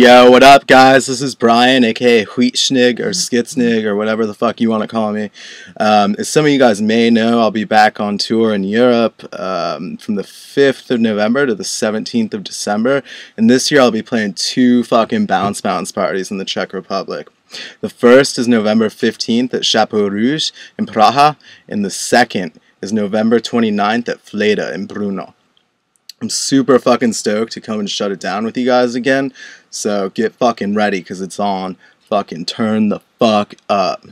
Yo, what up, guys? This is Brian, aka Skitsnygg or Skitsnygg or whatever the fuck you want to call me. As some of you guys may know, I'll be back on tour in Europe from the 5th of November to the 17th of December. And this year I'll be playing two fucking bounce parties in the Czech Republic. The first is November 15th at Chapeau Rouge in Praha, and the second is November 29th at Fléda in Brno. I'm super fucking stoked to come and shut it down with you guys again, so get fucking ready, because it's on. Fucking turn the fuck up.